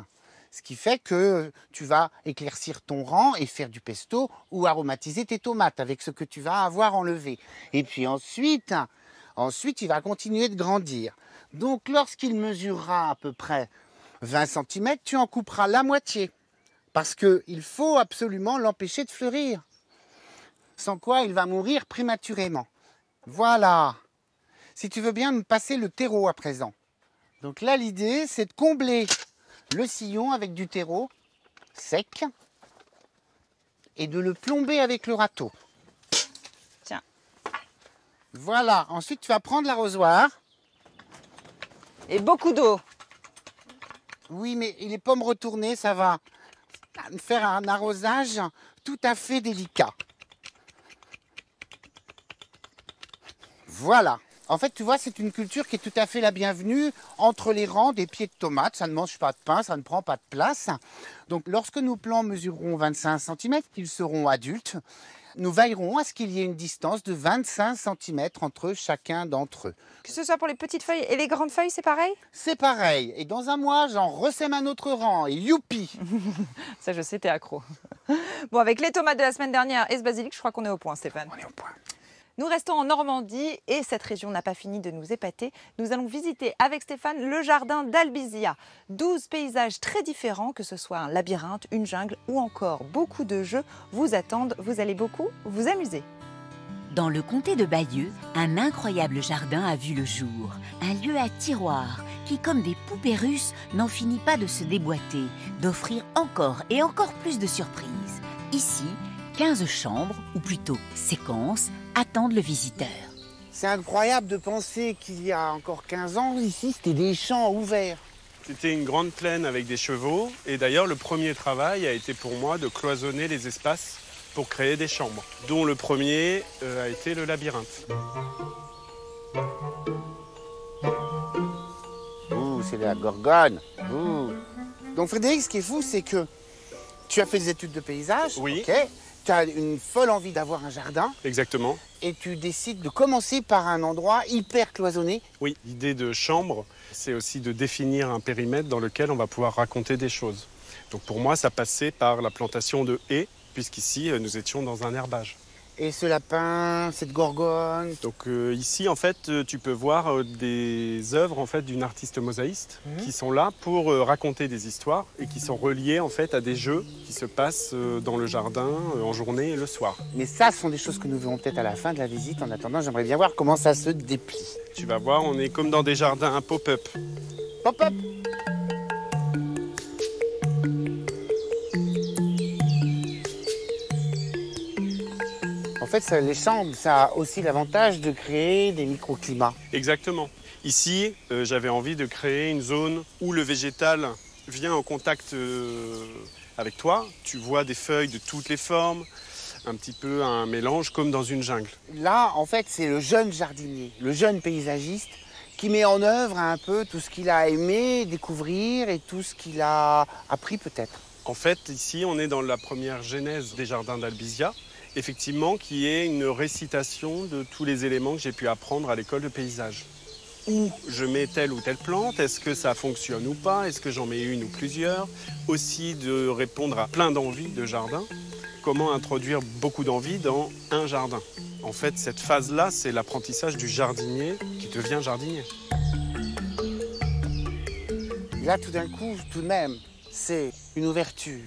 Ce qui fait que tu vas éclaircir ton rang et faire du pesto ou aromatiser tes tomates avec ce que tu vas avoir enlevé. Et puis ensuite, ensuite il va continuer de grandir. Donc lorsqu'il mesurera à peu près vingt centimètres, tu en couperas la moitié. Parce qu'il faut absolument l'empêcher de fleurir. Sans quoi il va mourir prématurément. Voilà. Si tu veux bien me passer le terreau à présent. Donc là, l'idée, c'est de combler le sillon avec du terreau sec et de le plomber avec le râteau. Tiens. Voilà. Ensuite, tu vas prendre l'arrosoir. Et beaucoup d'eau. Oui, mais les pommes retournées, ça va faire un arrosage tout à fait délicat. Voilà. En fait, tu vois, c'est une culture qui est tout à fait la bienvenue entre les rangs des pieds de tomates. Ça ne mange pas de pain, ça ne prend pas de place. Donc, lorsque nos plants mesureront vingt-cinq centimètres, qu'ils seront adultes, nous veillerons à ce qu'il y ait une distance de vingt-cinq centimètres entre chacun d'entre eux. Que ce soit pour les petites feuilles et les grandes feuilles, c'est pareil? C'est pareil. Et dans un mois, j'en ressème un autre rang. Et youpi. Ça, je sais, t'es accro. Bon, avec les tomates de la semaine dernière et ce basilic, je crois qu'on est au point, Stéphane. On est au point. Nous restons en Normandie et cette région n'a pas fini de nous épater. Nous allons visiter avec Stéphane le jardin d'Albizia. douze paysages très différents, que ce soit un labyrinthe, une jungle ou encore beaucoup de jeux vous attendent. Vous allez beaucoup vous amuser. Dans le comté de Bayeux, un incroyable jardin a vu le jour. Un lieu à tiroirs qui, comme des poupées russes, n'en finit pas de se déboîter, d'offrir encore et encore plus de surprises. Ici, quinze chambres, ou plutôt séquences, attendent le visiteur. C'est incroyable de penser qu'il y a encore quinze ans, ici, c'était des champs ouverts. C'était une grande plaine avec des chevaux. Et d'ailleurs, le premier travail a été pour moi de cloisonner les espaces pour créer des chambres, dont le premier euh, a été le labyrinthe. Ouh, c'est la gorgone. Ouh. Donc Frédéric, ce qui est fou, c'est que tu as fait des études de paysage. Oui. Okay. Tu as une folle envie d'avoir un jardin. Exactement. Et tu décides de commencer par un endroit hyper cloisonné. Oui, l'idée de chambre, c'est aussi de définir un périmètre dans lequel on va pouvoir raconter des choses. Donc pour moi, ça passait par la plantation de haies, puisqu'ici, nous étions dans un herbage. Et ce lapin, cette gorgone. Donc euh, ici, en fait, tu peux voir des œuvres en fait, d'une artiste mosaïste mmh. qui sont là pour euh, raconter des histoires et qui sont reliées en fait, à des jeux qui se passent euh, dans le jardin, euh, en journée et le soir. Mais ça, ce sont des choses que nous verrons peut-être à la fin de la visite. En attendant, j'aimerais bien voir comment ça se déplie. Tu vas voir, on est comme dans des jardins, un pop-up. Pop-up. En fait, les chambres, ça a aussi l'avantage de créer des microclimats. Exactement. Ici, euh, j'avais envie de créer une zone où le végétal vient en contact euh, avec toi. Tu vois des feuilles de toutes les formes, un petit peu un mélange comme dans une jungle. Là, en fait, c'est le jeune jardinier, le jeune paysagiste qui met en œuvre un peu tout ce qu'il a aimé découvrir et tout ce qu'il a appris peut-être. En fait, ici, on est dans la première genèse des jardins d'Albizia. Effectivement, qui est une récitation de tous les éléments que j'ai pu apprendre à l'école de paysage. Où je mets telle ou telle plante, est-ce que ça fonctionne ou pas, est-ce que j'en mets une ou plusieurs. Aussi de répondre à plein d'envies de jardin. Comment introduire beaucoup d'envies dans un jardin. En fait, cette phase-là, c'est l'apprentissage du jardinier qui devient jardinier. Là, tout d'un coup, tout de même, c'est une ouverture.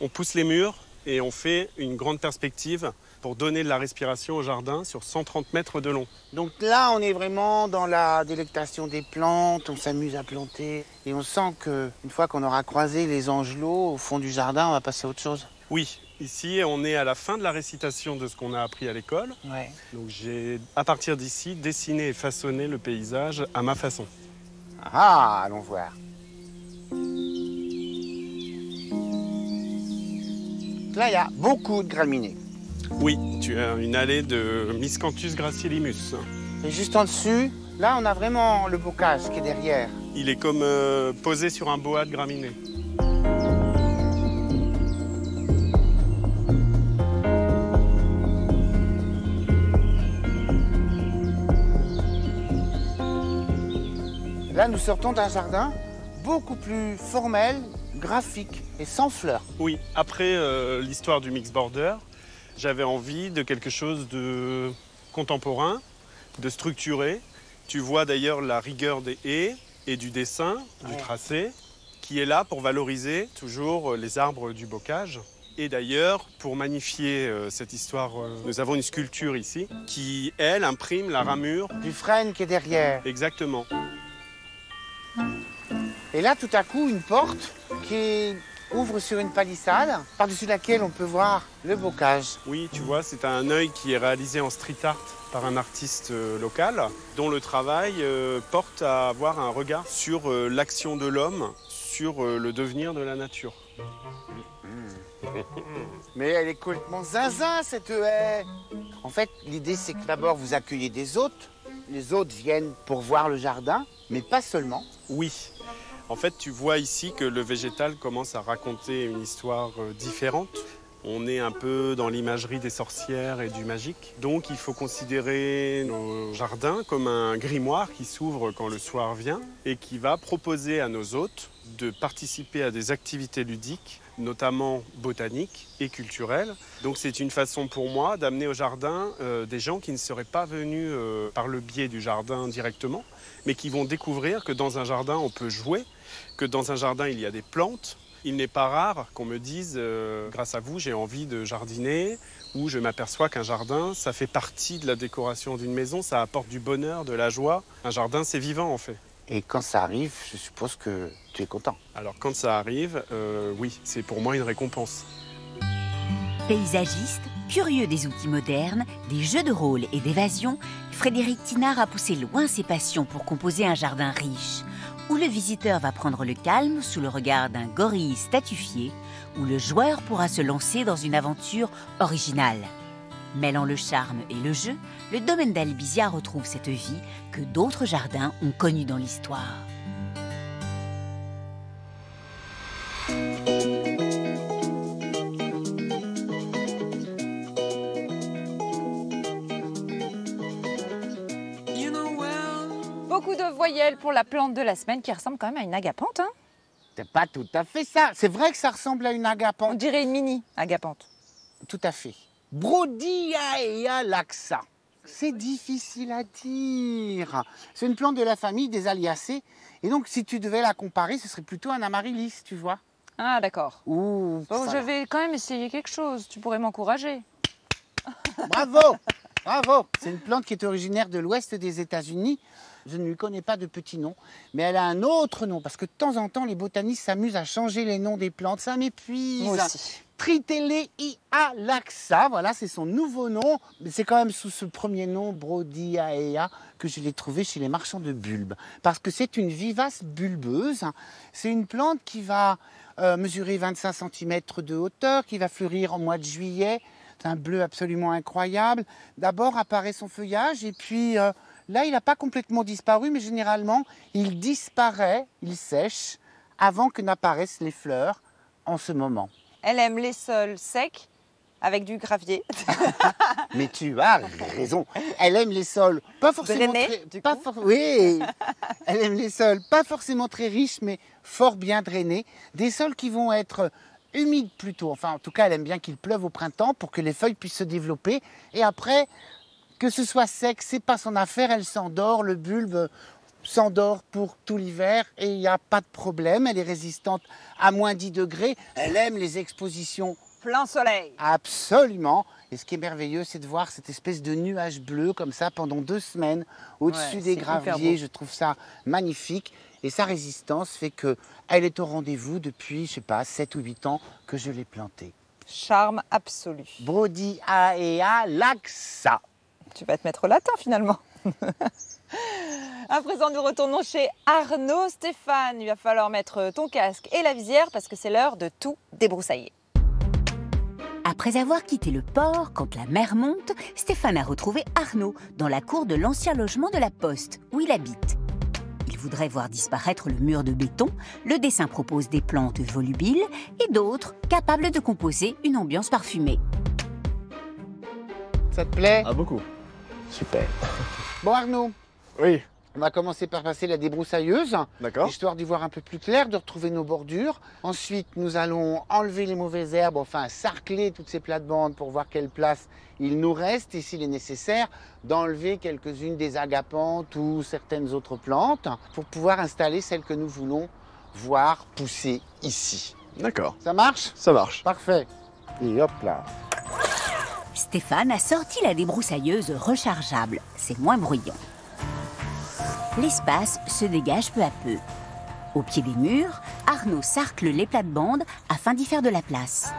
On pousse les murs. Et on fait une grande perspective pour donner de la respiration au jardin sur cent trente mètres de long. Donc là, on est vraiment dans la délectation des plantes, on s'amuse à planter. Et on sent qu'une fois qu'on aura croisé les angelots au fond du jardin, on va passer à autre chose. Oui, ici, on est à la fin de la récitation de ce qu'on a appris à l'école. Ouais. Donc j'ai, à partir d'ici, dessiné et façonné le paysage à ma façon. Ah, allons voir. Là, il y a beaucoup de graminées. Oui, tu as une allée de Miscanthus gracilimus. Et juste en dessus, là, on a vraiment le bocage qui est derrière. Il est comme euh, posé sur un boa de graminées. Là, nous sortons d'un jardin beaucoup plus formel, graphique et sans fleurs. Oui, après euh, l'histoire du mix border, j'avais envie de quelque chose de contemporain, de structuré. Tu vois d'ailleurs la rigueur des haies et du dessin, ouais. du tracé, qui est là pour valoriser toujours les arbres du bocage. Et d'ailleurs, pour magnifier euh, cette histoire, euh, nous avons une sculpture ici qui, elle, imprime la ramure. Du frêne qui est derrière. Exactement. Et là, tout à coup, une porte qui ouvre sur une palissade, par-dessus laquelle on peut voir le bocage. Oui, tu vois, c'est un œil qui est réalisé en street art par un artiste euh, local, dont le travail euh, porte à avoir un regard sur euh, l'action de l'homme, sur euh, le devenir de la nature. Mais elle est complètement zinzin, cette haie. En fait, l'idée, c'est que d'abord, vous accueillez des hôtes. Les hôtes viennent pour voir le jardin, mais pas seulement. Oui. En fait, tu vois ici que le végétal commence à raconter une histoire différente. On est un peu dans l'imagerie des sorcières et du magique. Donc, il faut considérer nos jardins comme un grimoire qui s'ouvre quand le soir vient et qui va proposer à nos hôtes de participer à des activités ludiques, notamment botaniques et culturelles. Donc c'est une façon pour moi d'amener au jardin euh, des gens qui ne seraient pas venus euh, par le biais du jardin directement, mais qui vont découvrir que dans un jardin on peut jouer, que dans un jardin il y a des plantes. Il n'est pas rare qu'on me dise euh, « grâce à vous j'ai envie de jardiner » ou « je m'aperçois qu'un jardin ça fait partie de la décoration d'une maison, ça apporte du bonheur, de la joie. Un jardin c'est vivant en fait. » Et quand ça arrive, je suppose que tu es content. Alors quand ça arrive, euh, oui, c'est pour moi une récompense. Paysagiste, curieux des outils modernes, des jeux de rôle et d'évasion, Frédéric Thinard a poussé loin ses passions pour composer un jardin riche, où le visiteur va prendre le calme sous le regard d'un gorille statufié, où le joueur pourra se lancer dans une aventure originale. Mêlant le charme et le jeu, le domaine d'Albizia retrouve cette vie que d'autres jardins ont connue dans l'histoire. Beaucoup de voyelles pour la plante de la semaine qui ressemble quand même à une agapante. Hein ? C'est pas tout à fait ça. C'est vrai que ça ressemble à une agapante. On dirait une mini agapante. Tout à fait. Brodiaea laxa. C'est difficile à dire. C'est une plante de la famille des Aliacées. Et donc, si tu devais la comparer, ce serait plutôt un amaryllis, tu vois. Ah, d'accord. Ouh. Bon, je vais quand même essayer quelque chose. Tu pourrais m'encourager. Bravo. Bravo. C'est une plante qui est originaire de l'ouest des États-Unis. Je ne lui connais pas de petit nom, mais elle a un autre nom. Parce que de temps en temps, les botanistes s'amusent à changer les noms des plantes. Ça m'épuise. Moi aussi. Triteleia laxa, voilà, c'est son nouveau nom. Mais c'est quand même sous ce premier nom, Brodiaea, que je l'ai trouvé chez les marchands de bulbes. Parce que c'est une vivace bulbeuse. C'est une plante qui va euh, mesurer vingt-cinq centimètres de hauteur, qui va fleurir au mois de juillet. C'est un bleu absolument incroyable. D'abord apparaît son feuillage et puis euh, là, il n'a pas complètement disparu, mais généralement, il disparaît, il sèche, avant que n'apparaissent les fleurs en ce moment. Elle aime les sols secs avec du gravier. Mais tu as raison. Elle aime les sols pas forcément drainés, très, du pas coup. For... Oui. Elle aime les sols pas forcément très riches, mais fort bien drainés. Des sols qui vont être humides plutôt. Enfin, en tout cas, elle aime bien qu'il pleuve au printemps pour que les feuilles puissent se développer. Et après, que ce soit sec, c'est pas son affaire. Elle s'endort, le bulbe s'endort pour tout l'hiver et il n'y a pas de problème. Elle est résistante à moins dix degrés. Elle aime les expositions. Plein soleil. Absolument. Et ce qui est merveilleux, c'est de voir cette espèce de nuage bleu comme ça pendant deux semaines au-dessus ouais, des graviers. Je trouve ça magnifique. Et sa résistance fait qu'elle est au rendez-vous depuis, je sais pas, sept ou huit ans que je l'ai plantée. Charme absolu. Brodiaea laxa. Tu vas te mettre au latin finalement. À présent, nous retournons chez Arnaud. Stéphane, il va falloir mettre ton casque et la visière parce que c'est l'heure de tout débroussailler. Après avoir quitté le port, quand la mer monte, Stéphane a retrouvé Arnaud dans la cour de l'ancien logement de la Poste, où il habite. Il voudrait voir disparaître le mur de béton. Le dessin propose des plantes volubiles et d'autres capables de composer une ambiance parfumée. Ça te plaît? Ah, beaucoup. Super. Bon, Arnaud. Oui. On va commencer par passer la débroussailleuse, histoire d'y voir un peu plus clair, de retrouver nos bordures. Ensuite, nous allons enlever les mauvaises herbes, enfin sarcler toutes ces plates-bandes pour voir quelle place il nous reste et s'il est nécessaire d'enlever quelques-unes des agapantes ou certaines autres plantes pour pouvoir installer celles que nous voulons voir pousser ici. D'accord. Ça marche? Ça marche. Parfait. Et hop là. Stéphane a sorti la débroussailleuse rechargeable. C'est moins bruyant. L'espace se dégage peu à peu. Au pied des murs, Arnaud sarcle les plates-bandes afin d'y faire de la place.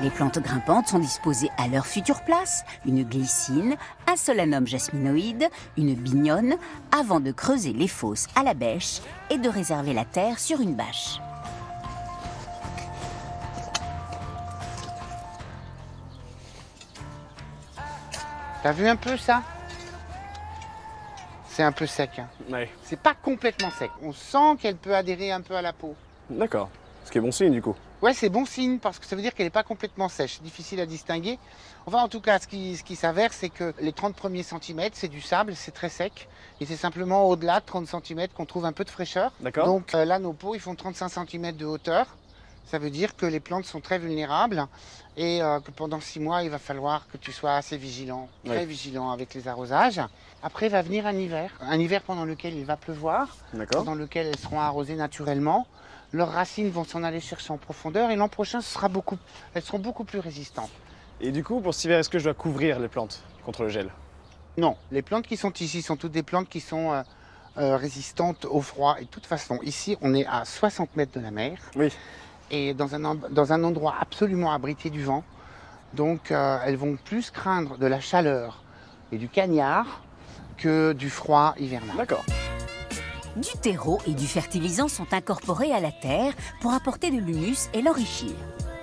Les plantes grimpantes sont disposées à leur future place, une glycine, un solanum jasminoïde, une bignonne, avant de creuser les fosses à la bêche et de réserver la terre sur une bâche. T'as vu un peu ça ? C'est un peu sec. Hein. Ouais. C'est pas complètement sec. On sent qu'elle peut adhérer un peu à la peau. D'accord. Ce qui est bon signe, du coup. Ouais, c'est bon signe parce que ça veut dire qu'elle n'est pas complètement sèche. Difficile à distinguer. Enfin, en tout cas, ce qui, ce qui s'avère, c'est que les trente premiers centimètres, c'est du sable, c'est très sec. Et c'est simplement au-delà de trente centimètres qu'on trouve un peu de fraîcheur. D'accord. Donc euh, là, nos pots, ils font trente-cinq centimètres de hauteur. Ça veut dire que les plantes sont très vulnérables et euh, que pendant six mois, il va falloir que tu sois assez vigilant, très oui. vigilant avec les arrosages. Après, va venir un hiver, un hiver pendant lequel il va pleuvoir, pendant lequel elles seront arrosées naturellement. Leurs racines vont s'en aller chercher en profondeur et l'an prochain, ce sera beaucoup, elles seront beaucoup plus résistantes. Et du coup, pour cet hiver, est-ce que je dois couvrir les plantes contre le gel? Non, les plantes qui sont ici sont toutes des plantes qui sont... Euh, Euh, résistante au froid. Et de toute façon, ici, on est à soixante mètres de la mer. Oui. Et dans un, dans un endroit absolument abrité du vent. Donc, euh, elles vont plus craindre de la chaleur et du cagnard que du froid hivernal. D'accord. Du terreau et du fertilisant sont incorporés à la terre pour apporter de l'humus et l'enrichir.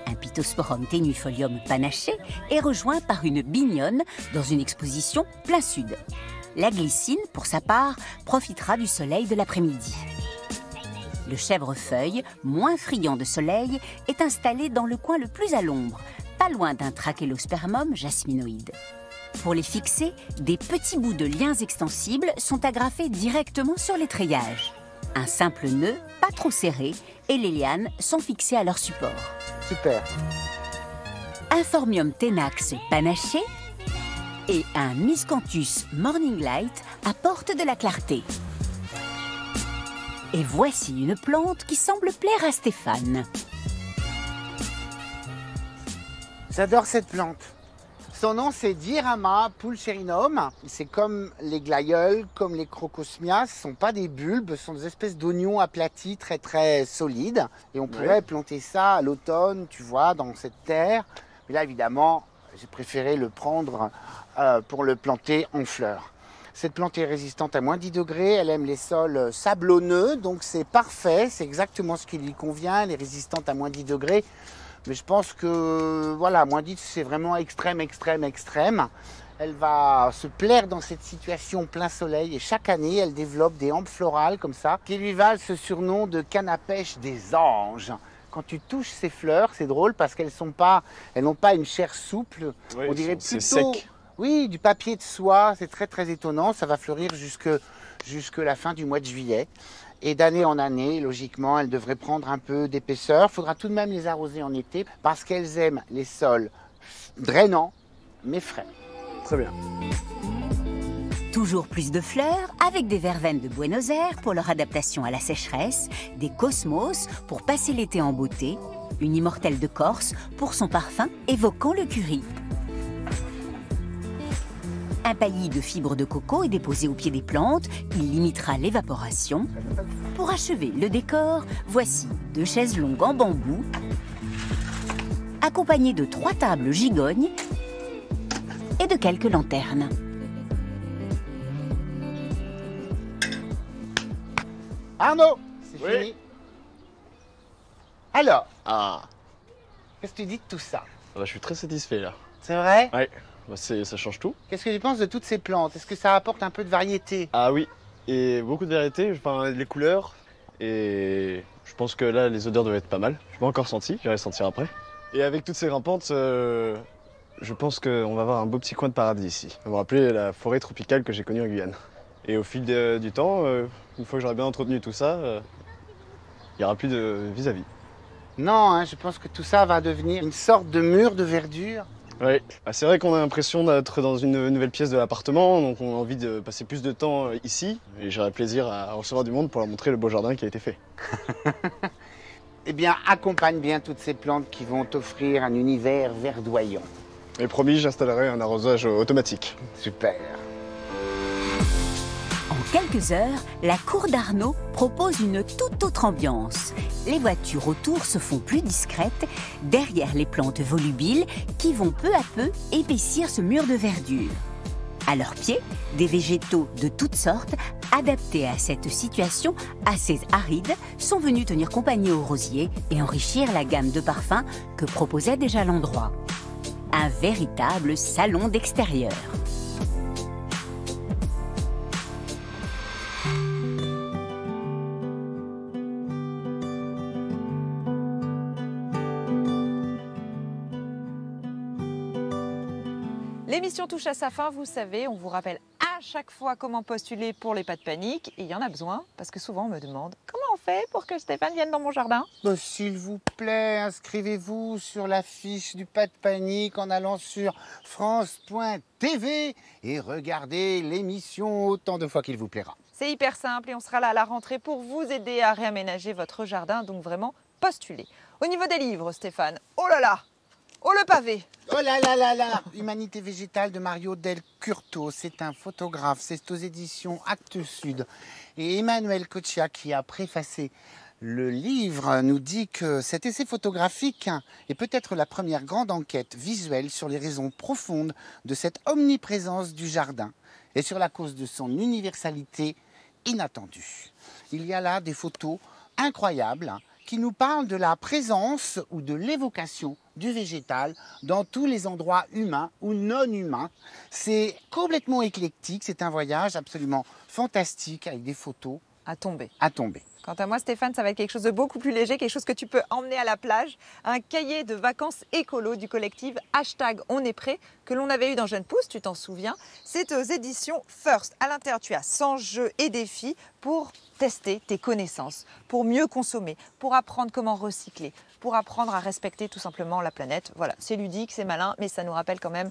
Un Pittosporum tenuifolium panaché est rejoint par une bignonne dans une exposition plein sud. La glycine, pour sa part, profitera du soleil de l'après-midi. Le chèvrefeuille, moins friand de soleil, est installé dans le coin le plus à l'ombre, pas loin d'un Trachelospermum jasminoïde. Pour les fixer, des petits bouts de liens extensibles sont agrafés directement sur les treillages. Un simple nœud, pas trop serré, et les lianes sont fixées à leur support. Super. Un Formium tenax panaché et un Miscanthus morning light apporte de la clarté. Et voici une plante qui semble plaire à Stéphane. J'adore cette plante. Son nom, c'est Dierama pulcherinum. C'est comme les glaïeuls, comme les crocosmias. Ce ne sont pas des bulbes, ce sont des espèces d'oignons aplatis très très solides. Et on pourrait ouais. planter ça à l'automne, tu vois, dans cette terre. Mais là, évidemment, j'ai préféré le prendre euh, pour le planter en fleurs. Cette plante est résistante à moins dix degrés, elle aime les sols sablonneux, donc c'est parfait, c'est exactement ce qui lui convient, elle est résistante à moins dix degrés. Mais je pense que, voilà, moins dix, c'est vraiment extrême, extrême, extrême. Elle va se plaire dans cette situation plein soleil et chaque année, elle développe des hampes florales comme ça, qui lui valent ce surnom de canne à pêche des anges. Quand tu touches ces fleurs, c'est drôle parce qu'elles sont pas, elles n'ont pas une chair souple. Oui, on dirait plutôt, sec. Oui, du papier de soie. C'est très très étonnant. Ça va fleurir jusque jusque la fin du mois de juillet. Et d'année en année, logiquement, elles devraient prendre un peu d'épaisseur. Il faudra tout de même les arroser en été parce qu'elles aiment les sols drainants mais frais. Très bien. Toujours plus de fleurs, avec des verveines de Buenos Aires pour leur adaptation à la sécheresse, des cosmos pour passer l'été en beauté, une immortelle de Corse pour son parfum évoquant le curry. Un paillis de fibres de coco est déposé au pied des plantes, il limitera l'évaporation. Pour achever le décor, voici deux chaises longues en bambou, accompagnées de trois tables gigognes et de quelques lanternes. Arnaud, c'est oui. fini. Alors, ah. qu'est-ce que tu dis de tout ça? Bah, je suis très satisfait là. C'est vrai? Oui, bah, ça change tout. Qu'est-ce que tu penses de toutes ces plantes? Est-ce que ça apporte un peu de variété? Ah oui, et beaucoup de variété, enfin, les couleurs. Et je pense que là, les odeurs doivent être pas mal. Je ne l'ai pas encore senti, j'irai sentir après. Et avec toutes ces grimpantes, euh, je pense qu'on va avoir un beau petit coin de paradis ici. Ça me rappelle la forêt tropicale que j'ai connue en Guyane. Et au fil de, du temps, euh, une fois que j'aurai bien entretenu tout ça, il euh, n'y aura plus de vis-à-vis. -vis. Non, hein, je pense que tout ça va devenir une sorte de mur de verdure. Oui, ah, c'est vrai qu'on a l'impression d'être dans une nouvelle pièce de l'appartement, donc on a envie de passer plus de temps ici. Et j'aurai plaisir à recevoir du monde pour leur montrer le beau jardin qui a été fait. Eh bien, accompagne bien toutes ces plantes qui vont t'offrir un univers verdoyant. Et promis, j'installerai un arrosage automatique. Super. En quelques heures, la cour d'Arnaud propose une toute autre ambiance. Les voitures autour se font plus discrètes, derrière les plantes volubiles qui vont peu à peu épaissir ce mur de verdure. À leurs pieds, des végétaux de toutes sortes, adaptés à cette situation assez aride, sont venus tenir compagnie aux rosiers et enrichir la gamme de parfums que proposait déjà l'endroit. Un véritable salon d'extérieur. L'émission touche à sa fin, vous savez, on vous rappelle à chaque fois comment postuler pour les pas de panique. Et il y en a besoin, parce que souvent on me demande comment on fait pour que Stéphane vienne dans mon jardin. Bah, s'il vous plaît, inscrivez-vous sur la fiche du pas de panique en allant sur France point T V et regardez l'émission autant de fois qu'il vous plaira. C'est hyper simple et on sera là à la rentrée pour vous aider à réaménager votre jardin, donc vraiment postulez. Au niveau des livres, Stéphane, oh là là! Oh le pavé! Oh là là là là! Humanité végétale de Mario Del Curto, c'est un photographe, c'est aux éditions Actes Sud. Et Emmanuel Coccia, qui a préfacé le livre, nous dit que cet essai photographique est peut-être la première grande enquête visuelle sur les raisons profondes de cette omniprésence du jardin et sur la cause de son universalité inattendue. Il y a là des photos incroyables qui nous parlent de la présence ou de l'évocation du végétal dans tous les endroits humains ou non humains. C'est complètement éclectique, c'est un voyage absolument fantastique avec des photos à tomber. À tomber. Quant à moi, Stéphane, ça va être quelque chose de beaucoup plus léger, quelque chose que tu peux emmener à la plage, un cahier de vacances écolo du collectif hashtag OnEstPrêt que l'on avait eu dans Jeune Pousse, tu t'en souviens. C'est aux éditions First. À l'intérieur, tu as cent jeux et défis pour tester tes connaissances, pour mieux consommer, pour apprendre comment recycler, pour apprendre à respecter tout simplement la planète. Voilà, c'est ludique, c'est malin, mais ça nous rappelle quand même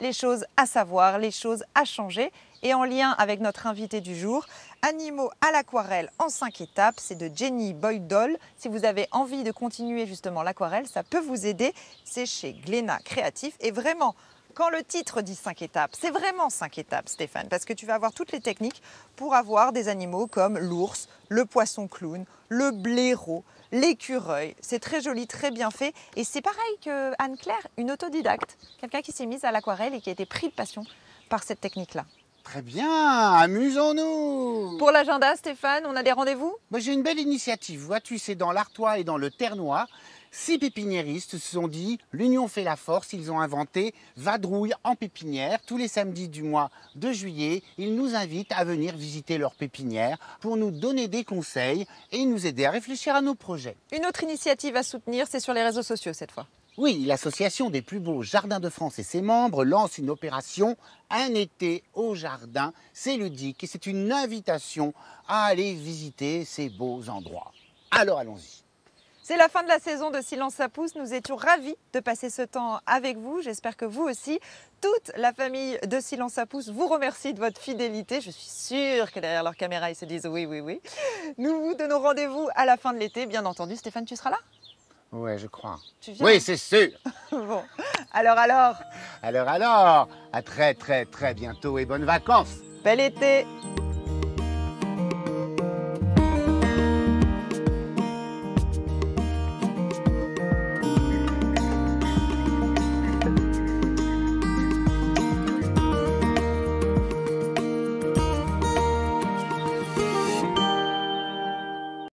les choses à savoir, les choses à changer. Et en lien avec notre invité du jour, Animaux à l'aquarelle en cinq étapes, c'est de Jenny Boydol. Si vous avez envie de continuer justement l'aquarelle, ça peut vous aider. C'est chez Glénat Créatif. Et vraiment, quand le titre dit cinq étapes, c'est vraiment cinq étapes, Stéphane, parce que tu vas avoir toutes les techniques pour avoir des animaux comme l'ours, le poisson clown, le blaireau, l'écureuil. C'est très joli, très bien fait. Et c'est pareil que Anne-Claire, une autodidacte, quelqu'un qui s'est mise à l'aquarelle et qui a été pris de passion par cette technique-là. Très bien, amusons-nous. Pour l'agenda, Stéphane, on a des rendez-vous? Bah, j'ai une belle initiative, vois-tu, c'est dans l'Artois et dans le Ternois. Six pépiniéristes se sont dit, l'union fait la force, ils ont inventé Vadrouille en pépinière. Tous les samedis du mois de juillet, ils nous invitent à venir visiter leur pépinière pour nous donner des conseils et nous aider à réfléchir à nos projets. Une autre initiative à soutenir, c'est sur les réseaux sociaux cette fois. Oui, l'association des plus beaux jardins de France et ses membres lance une opération « Un été au jardin ». C'est ludique et c'est une invitation à aller visiter ces beaux endroits. Alors allons-y. C'est la fin de la saison de Silence, ça pousse !. Nous étions ravis de passer ce temps avec vous. J'espère que vous aussi, toute la famille de Silence, ça pousse !, vous remercie de votre fidélité. Je suis sûre que derrière leur caméra, ils se disent « oui, oui, oui ». Nous vous donnons rendez-vous à la fin de l'été. Bien entendu, Stéphane, tu seras là ? Ouais, je crois. Tu viens ? Oui, c'est sûr. Bon, alors alors Alors alors, à très très très bientôt et bonnes vacances. Bel été.